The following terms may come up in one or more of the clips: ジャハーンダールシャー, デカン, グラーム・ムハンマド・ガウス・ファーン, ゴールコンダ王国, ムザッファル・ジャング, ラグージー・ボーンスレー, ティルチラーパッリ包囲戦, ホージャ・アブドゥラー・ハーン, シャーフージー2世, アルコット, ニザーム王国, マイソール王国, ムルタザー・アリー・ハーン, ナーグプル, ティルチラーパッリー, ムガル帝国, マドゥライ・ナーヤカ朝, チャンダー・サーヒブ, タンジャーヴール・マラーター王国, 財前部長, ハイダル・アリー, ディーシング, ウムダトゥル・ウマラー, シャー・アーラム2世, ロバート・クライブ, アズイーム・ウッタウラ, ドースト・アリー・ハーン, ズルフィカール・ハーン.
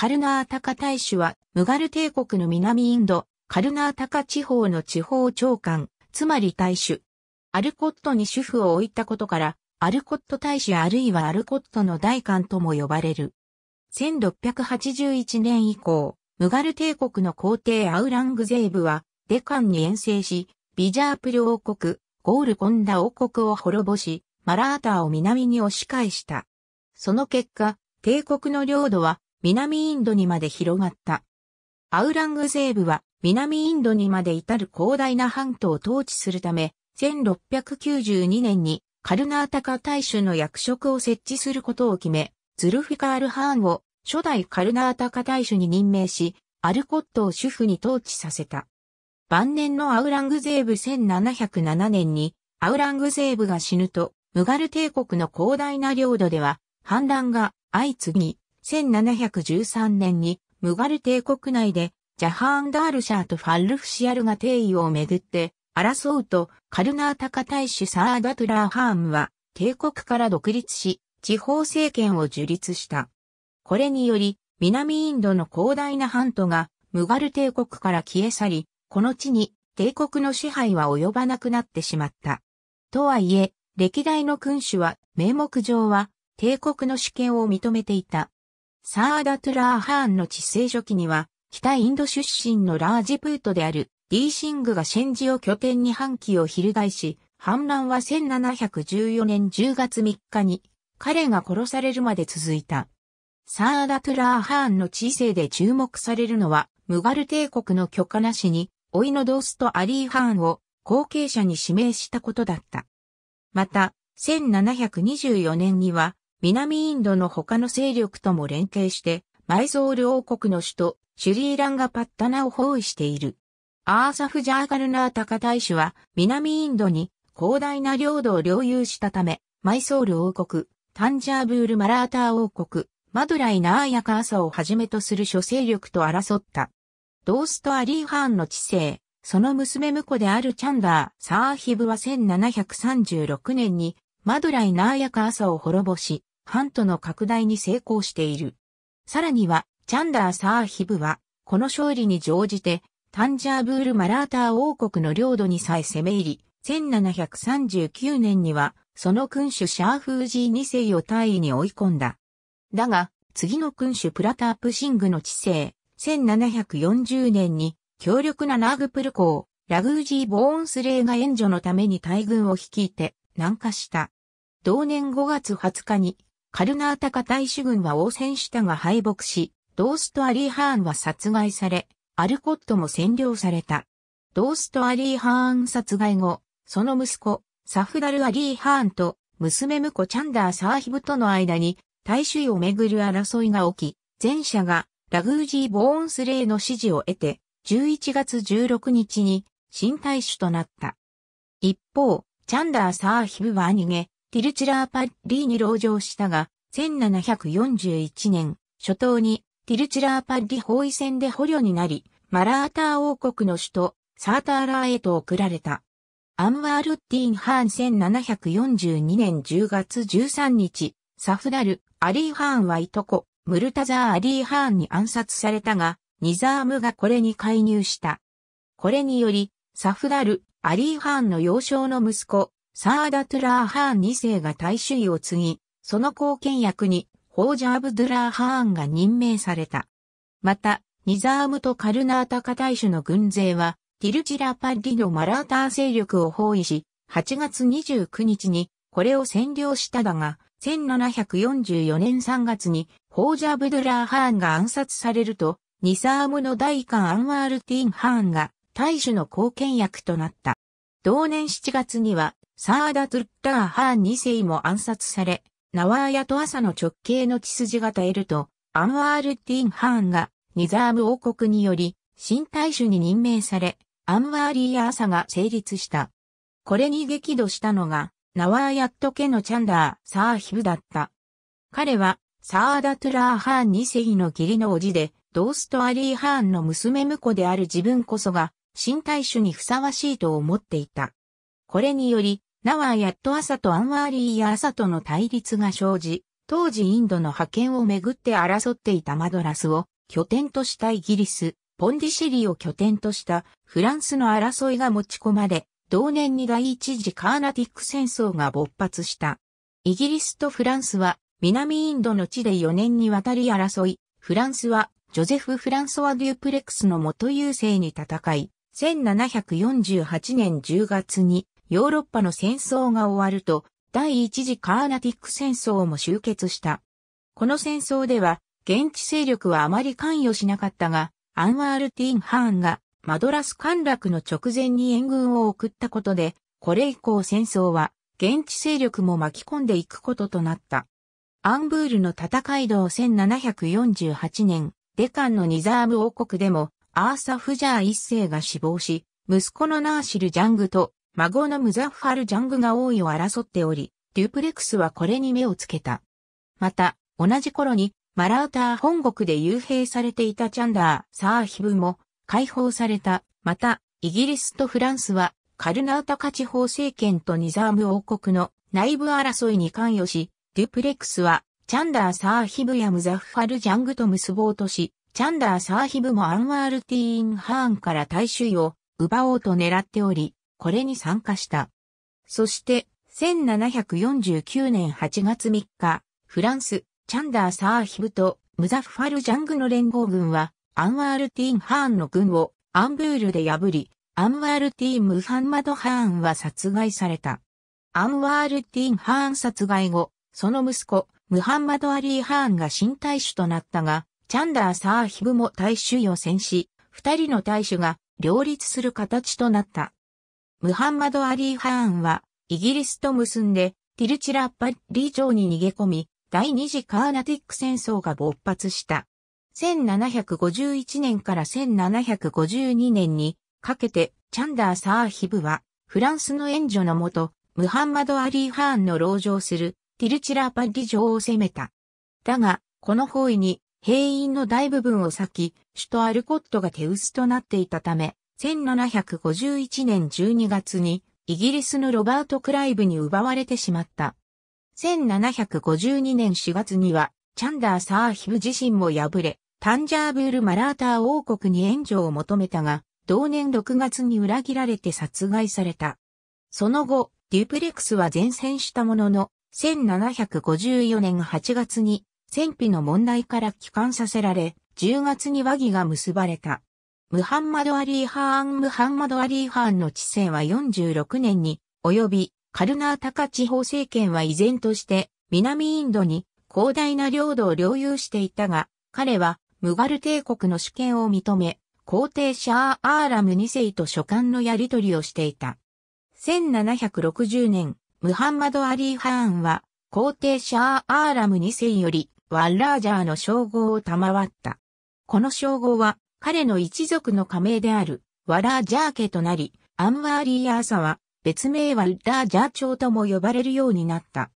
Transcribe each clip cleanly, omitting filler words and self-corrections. カルナータカ大使は、ムガル帝国の南インド、カルナータカ地方の地方長官、つまり大使。アルコットに主府を置いたことから、アルコット大使あるいはアルコットの代官とも呼ばれる。1681年以降、ムガル帝国の皇帝アウラングゼーブは、デカンに遠征し、ビジャープル王国、ゴールコンダ王国を滅ぼし、マラータを南に押し返した。その結果、帝国の領土は南インドにまで広がった。アウラングゼーブは南インドにまで至る広大な半島を統治するため、1692年にカルナータカ大使の役職を設置することを決め、ズルフィカール・ハーンを初代カルナータカ大使に任命し、アルコットを主府に統治させた。晩年のアウラングゼーブ1707年に、アウラングゼーブが死ぬと、ムガル帝国の広大な領土では、反乱が相次ぎ、1713年に、ムガル帝国内で、ジャハーンダールシャーとファルフシアルが帝位をめぐって、争うと、カルナータカ大使サーダトゥラー・ハーンは、帝国から独立し、地方政権を樹立した。これにより、南インドの広大な半島が、ムガル帝国から消え去り、この地に帝国の支配は及ばなくなってしまった。とはいえ、歴代の君主は、名目上は、帝国の主権を認めていた。サーダトゥラー・ハーンの治世初期には、北インド出身のラージプートである、ディーシングがシェンジを拠点に反旗を翻し、反乱は1714年10月3日に、彼が殺されるまで続いた。サーダトゥラー・ハーンの治世で注目されるのは、ムガル帝国の許可なしに、甥のドースト・アリー・ハーンを後継者に指名したことだった。また、1724年には、南インドの他の勢力とも連携して、マイゾール王国の首都、シュリーランガパッタナを包囲している。アーサフ・ジャー・カルナータカ大使は、南インドに広大な領土を領有したため、マイソール王国、タンジャーブール・マラーター王国、マドライ・ナーヤカーサをはじめとする諸勢力と争った。ドースト・アリー・ハーンの治世、その娘婿であるチャンダー・サーヒブは1736年にマドライ・ナーヤカーサを滅ぼし、半島の拡大に成功している。さらには、チャンダー・サーヒブは、この勝利に乗じて、タンジャーブール・マラーター王国の領土にさえ攻め入り、1739年には、その君主シャーフージー2世を大位に追い込んだ。だが、次の君主プラタープ・シングの治世、1740年に強力なナーグプル公、ラグージー・ボーンスレーが援助のために大軍を率いて南下した。同年5月20日にカルナータカ大使軍は応戦したが敗北し、ドースト・アリー・ハーンは殺害され、アルコットも占領された。ドースト・アリー・ハーン殺害後、その息子、サフダル・アリー・ハーンと娘婿チャンダー・サーヒブとの間に大使をめぐる争いが起き、前者がラグージー・ボーンスレーの支持を得て、11月16日に新大使となった。一方、チャンダー・サーヒブは兄下、ティルチラーパッリーに籠城したが、1741年、初頭にティルチラーパッリ包囲戦で捕虜になり、マラーター王国の首都、サーターラーへと送られた。アンワールッディーン・ハーン1742年10月13日、サフダル・アリー・ハーンはいとこ。ムルタザー・アリー・ハーンに暗殺されたが、ニザームがこれに介入した。これにより、サフダル・アリー・ハーンの幼少の息子、サーダトゥラー・ハーン2世が大使を継ぎ、その後見役に、ホージャ・アブドゥラー・ハーンが任命された。また、ニザームとカルナータカ大使の軍勢は、ティルチラパッリのマラーター勢力を包囲し、8月29日に、これを占領しただが、1744年3月に、ホージャ・アブドゥラー・ハーンが暗殺されると、ニザームの代官アンワールディーン・ハーンが大使の後見役となった。同年7月には、サーダトゥッラー・ハーン2世も暗殺され、ナワーヤと朝の直系の血筋が絶えると、アンワールディーン・ハーンがニザーム王国により、新大使に任命され、アンワーリー・朝が成立した。これに激怒したのが、ナワーヤット家のチャンダー・サーヒブだった。彼は、サーダトゥラー・ハーン2世の義理の叔父で、ドースト・アリー・ハーンの娘婿である自分こそが、新大使にふさわしいと思っていた。これにより、ナワーヤット・アサとアンワーリー・アサとの対立が生じ、当時インドの覇権をめぐって争っていたマドラスを拠点としたイギリス、ポンディシェリを拠点としたフランスの争いが持ち込まれ、同年に第一次カーナティック戦争が勃発した。イギリスとフランスは南インドの地で4年にわたり争い、フランスはジョゼフ・フランソワ・デュプレクスの元優勢に戦い、1748年10月にヨーロッパの戦争が終わると、第一次カーナティック戦争も終結した。この戦争では、現地勢力はあまり関与しなかったが、アンワール・ティン・ハーンがマドラス陥落の直前に援軍を送ったことで、これ以降戦争は現地勢力も巻き込んでいくこととなった。アンブールの戦い道1748年、デカンのニザーム王国でもアーサ・フジャー一世が死亡し、息子のナーシル・ジャングと孫のムザッファル・ジャングが王位を争っており、デュプレクスはこれに目をつけた。また、同じ頃にマラウター本国で幽閉されていたチャンダー・サーヒブも解放された。また、イギリスとフランスはカルナータカ地方政権とニザーム王国の内部争いに関与し、デュプレクスは、チャンダー・サーヒブやムザッファル・ジャングと結ぼうとし、チャンダー・サーヒブもアンワール・ティーン・ハーンから大衆を奪おうと狙っており、これに参加した。そして、1749年8月3日、フランス、チャンダー・サーヒブとムザッファル・ジャングの連合軍は、アンワール・ティーン・ハーンの軍をアンブールで破り、アンワール・ティーン・ムハンマド・ハーンは殺害された。アンワール・ティーン・ハーン殺害後、その息子、ムハンマド・アリー・ハーンが新大主となったが、チャンダー・サーヒブも大主を戦死、二人の大主が両立する形となった。ムハンマド・アリー・ハーンは、イギリスと結んで、ティルチラッパリー城に逃げ込み、第二次カーナティック戦争が勃発した。1751年から1752年にかけて、チャンダー・サーヒブは、フランスの援助のもと、ムハンマド・アリー・ハーンの籠城する、ティルチラッパリ城を攻めた。だが、この包囲に兵員の大部分を割き、首都アルコットが手薄となっていたため、1751年12月にイギリスのロバート・クライブに奪われてしまった。1752年4月には、チャンダー・サーヒブ自身も敗れ、タンジャーブール・マラーター王国に援助を求めたが、同年6月に裏切られて殺害された。その後、デュプレクスは善戦したものの、1754年8月に戦費の問題から帰還させられ、10月に和議が結ばれた。ムハンマド・アリー・ハーンの治世は46年に及び、カルナータカ地方政権は依然として南インドに広大な領土を領有していたが、彼はムガル帝国の主権を認め、皇帝シャー・アーラム2世と書簡のやり取りをしていた。1760年、ムハンマド・アリー・ハーンは、皇帝シャー・アーラム2世より、ワッラージャーの称号を賜った。この称号は、彼の一族の家名である、ワラージャー家となり、アンワーリー・アーサは、別名ワッラージャー朝とも呼ばれるようになった。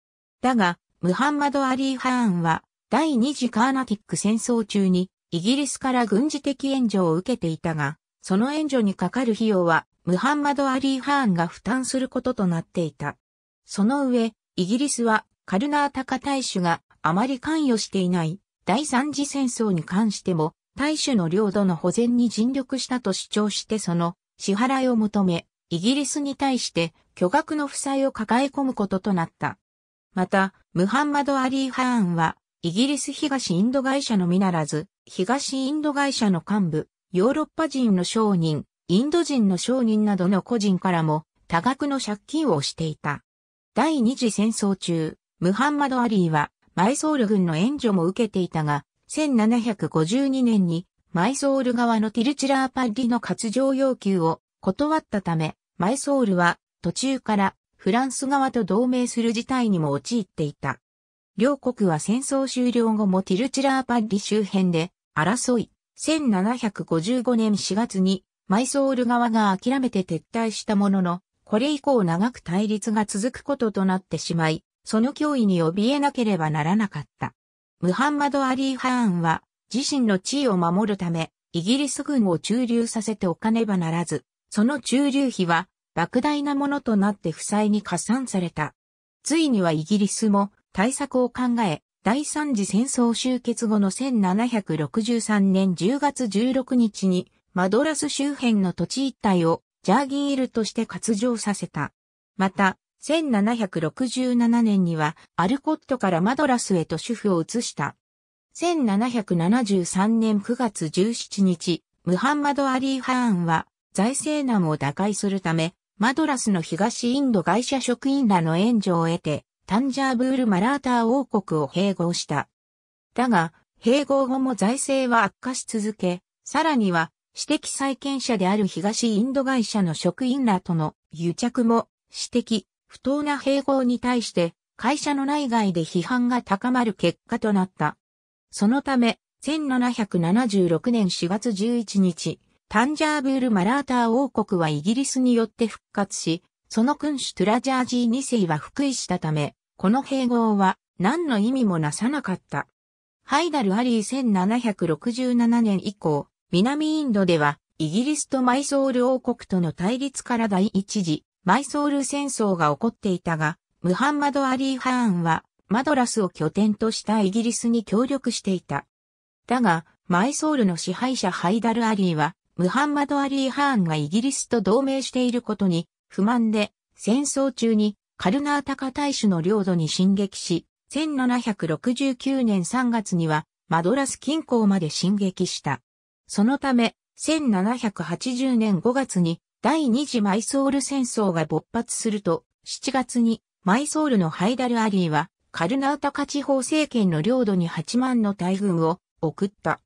だが、ムハンマド・アリー・ハーンは、第二次カーナティック戦争中に、イギリスから軍事的援助を受けていたが、その援助にかかる費用は、ムハンマド・アリー・ハーンが負担することとなっていた。その上、イギリスはカルナータカ大主があまり関与していない第三次戦争に関しても大主の領土の保全に尽力したと主張してその支払いを求め、イギリスに対して巨額の負債を抱え込むこととなった。また、ムハンマド・アリー・ハーンはイギリス東インド会社のみならず、東インド会社の幹部、ヨーロッパ人の商人、インド人の商人などの個人からも多額の借金をしていた。第二次戦争中、ムハンマド・アリーはマイソール軍の援助も受けていたが、1752年にマイソール側のティルチラーパリの割譲要求を断ったため、マイソールは途中からフランス側と同盟する事態にも陥っていた。両国は戦争終了後もティルチラーパリ周辺で争い、1755年4月にマイソール側が諦めて撤退したものの、これ以降長く対立が続くこととなってしまい、その脅威に怯えなければならなかった。ムハンマド・アリー・ハーンは自身の地位を守るため、イギリス軍を駐留させておかねばならず、その駐留費は莫大なものとなって負債に加算された。ついにはイギリスも対策を考え、第三次戦争終結後の1763年10月16日にマドラス周辺の土地一帯をジャーギールとして割譲させた。また、1767年にはアルコットからマドラスへと主婦を移した。1773年9月17日、ムハンマド・アリー・ハーンは財政難を打開するため、マドラスの東インド会社職員らの援助を得て、タンジャーブール・マラーター王国を併合した。だが、併合後も財政は悪化し続け、さらには、私的債権者である東インド会社の職員らとの癒着も指摘、不当な併合に対して会社の内外で批判が高まる結果となった。そのため、1776年4月11日、タンジャーブール・マラーター王国はイギリスによって復活し、その君主トゥラジャージー2世は復位したため、この併合は何の意味もなさなかった。ハイダル・アリー1767年以降、南インドでは、イギリスとマイソール王国との対立から第一次、マイソール戦争が起こっていたが、ムハンマド・アリー・ハーンは、マドラスを拠点としたイギリスに協力していた。だが、マイソールの支配者ハイダル・アリーは、ムハンマド・アリー・ハーンがイギリスと同盟していることに、不満で、戦争中にカルナータカ大主の領土に進撃し、1769年3月には、マドラス近郊まで進撃した。そのため、1780年5月に第二次マイソール戦争が勃発すると、7月にマイソールのハイダル・アリーは、カルナータカ地方政権の領土に8万の大軍を送った。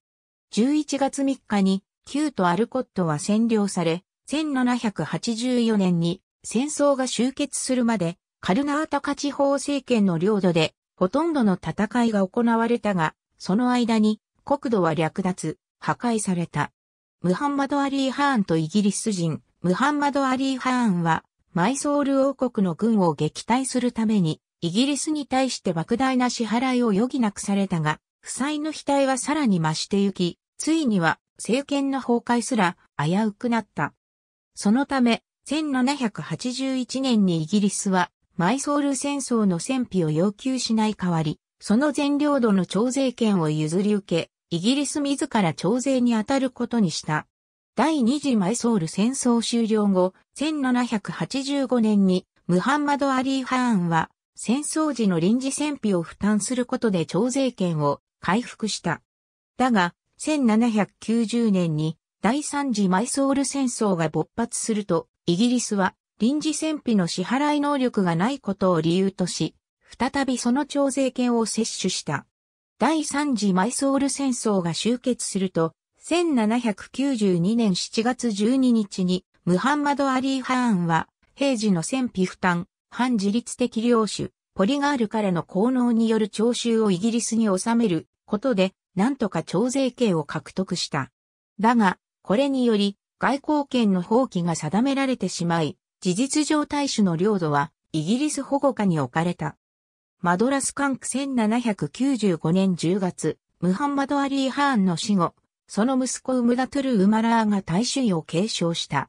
11月3日に、旧都アルコットは占領され、1784年に戦争が終結するまで、カルナータカ地方政権の領土で、ほとんどの戦いが行われたが、その間に国土は略奪。破壊された。ムハンマド・アリー・ハーンとイギリス人、ムハンマド・アリー・ハーンは、マイソール王国の軍を撃退するために、イギリスに対して莫大な支払いを余儀なくされたが、負債の肥大はさらに増してゆき、ついには政権の崩壊すら危うくなった。そのため、1781年にイギリスは、マイソール戦争の戦費を要求しない代わり、その全領土の徴税権を譲り受け、イギリス自ら徴税に当たることにした。第二次マイソール戦争終了後、1785年にムハンマド・アリー・ハーンは戦争時の臨時戦費を負担することで徴税権を回復した。だが、1790年に第三次マイソール戦争が勃発すると、イギリスは臨時戦費の支払い能力がないことを理由とし、再びその徴税権を接取した。第三次マイソール戦争が終結すると、1792年7月12日に、ムハンマド・アリー・ハーンは、平時の戦費負担、反自律的領主、ポリガールからの功能による徴収をイギリスに収めることで、なんとか徴税権を獲得した。だが、これにより、外交権の放棄が定められてしまい、事実上大主の領土は、イギリス保護下に置かれた。マドラス管区1795年10月、ムハンマド・アリー・ハーンの死後、その息子ウムダトゥル・ウマラーが大主位を継承した。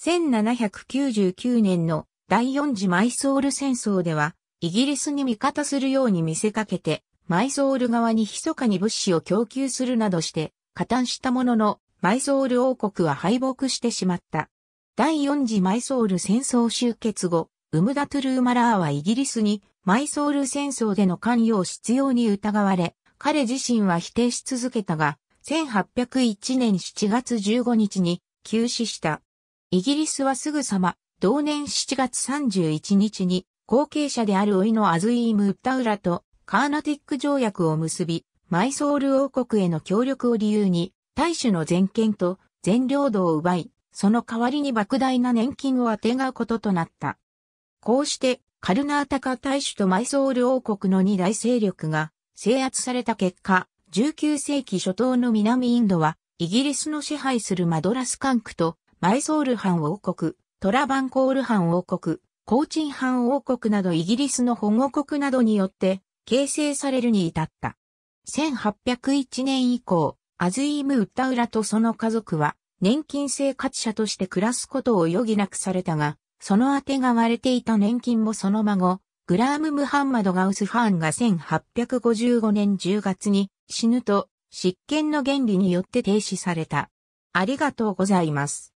1799年の第4次マイソール戦争では、イギリスに味方するように見せかけて、マイソール側に密かに物資を供給するなどして、加担したものの、マイソール王国は敗北してしまった。第4次マイソール戦争終結後、ウムダトゥル・ウマラーはイギリスに、マイソール戦争での関与を執拗に疑われ、彼自身は否定し続けたが、1801年7月15日に急死した。イギリスはすぐさま、同年7月31日に、後継者である甥のアズイーム・ウッタウラとカーナティック条約を結び、マイソール王国への協力を理由に、大主の全権と全領土を奪い、その代わりに莫大な年金をあてがうこととなった。こうして、カルナータカ大主とマイソール王国の二大勢力が制圧された結果、19世紀初頭の南インドは、イギリスの支配するマドラス管区と、マイソール藩王国、トラバンコール藩王国、コーチン藩王国などイギリスの保護国などによって、形成されるに至った。1801年以降、アズイーム・ウッタウラとその家族は、年金生活者として暮らすことを余儀なくされたが、そのあてがわれていた年金もその孫、グラーム・ムハンマド・ガウス・ファーンが1855年10月に死ぬと、執権の原理によって停止された。ありがとうございます。